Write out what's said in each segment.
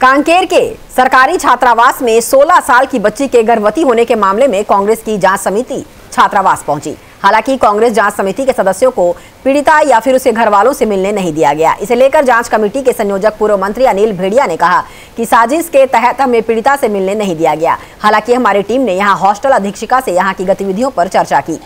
कांकेर के सरकारी छात्रावास में 16 साल की बच्ची के गर्भवती होने के मामले में कांग्रेस की जांच समिति छात्रावास पहुंची। हालांकि कांग्रेस जांच समिति के सदस्यों को पीड़िता या फिर उसके घर वालों से मिलने नहीं दिया गया। इसे लेकर जांच कमेटी के संयोजक पूर्व मंत्री अनिल भेड़िया ने कहा कि साजिश के तहत हमें पीड़िता से मिलने नहीं दिया गया। हालांकि हमारी टीम ने यहाँ हॉस्टल अधीक्षिका से यहाँ की गतिविधियों पर चर्चा की।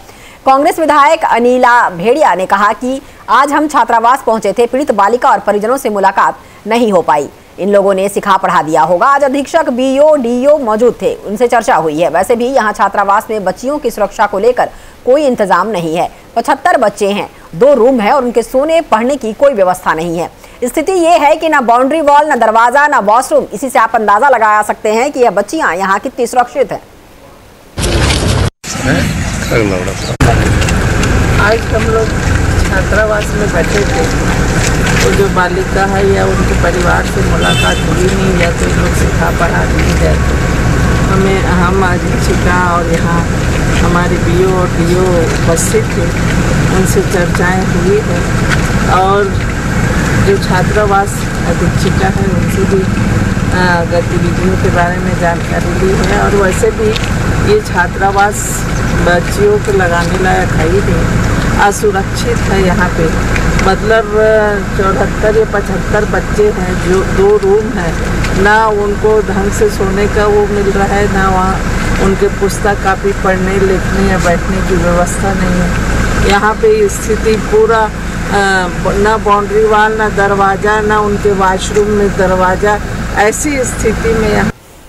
कांग्रेस विधायक अनिल भेड़िया ने कहा कि आज हम छात्रावास पहुंचे थे, पीड़ित बालिका और परिजनों से मुलाकात नहीं हो पाई। इन लोगों ने सिखा पढ़ा दिया होगा। आज अधीक्षक बीओ डीओ मौजूद थे, उनसे चर्चा हुई है। वैसे भी यहां छात्रावास में बच्चियों की सुरक्षा को लेकर कोई इंतजाम नहीं है। 75 बच्चे हैं, 2 रूम है और उनके सोने पढ़ने की कोई व्यवस्था नहीं है। स्थिति ये है कि ना बाउंड्री वॉल, ना दरवाजा, ना वॉशरूम। इसी से आप अंदाजा लगा सकते हैं कि यह बच्चियाँ यहाँ कितनी सुरक्षित है। आज हम लोग छात्रावास में बैठे थे। वो जो बालिका है या उनके परिवार से मुलाकात हुई नहीं या तो लोग सिखा पढ़ा नहीं जाते। हम आज शिक्षा और यहाँ हमारे बीओ और डीओ उपस्थित थे, उनसे चर्चाएं हुई है और जो छात्रावास अधीक्षिका है उनसे भी गतिविधियों के बारे में जानकारी ली है। और वैसे भी ये छात्रावास बच्चियों को लगाने लायक है ही नहीं, असुरक्षित है यहाँ पे। मतलब 74 या 75 बच्चे हैं, जो 2 रूम हैं, ना उनको ढंग से सोने का वो मिल रहा है, ना वहाँ उनके पुस्तक कापी पढ़ने लिखने या बैठने की व्यवस्था नहीं है। यहाँ पे स्थिति पूरा ना बाउंड्री वाल, ना दरवाज़ा, ना उनके वॉशरूम में दरवाज़ा, ऐसी स्थिति में यहाँ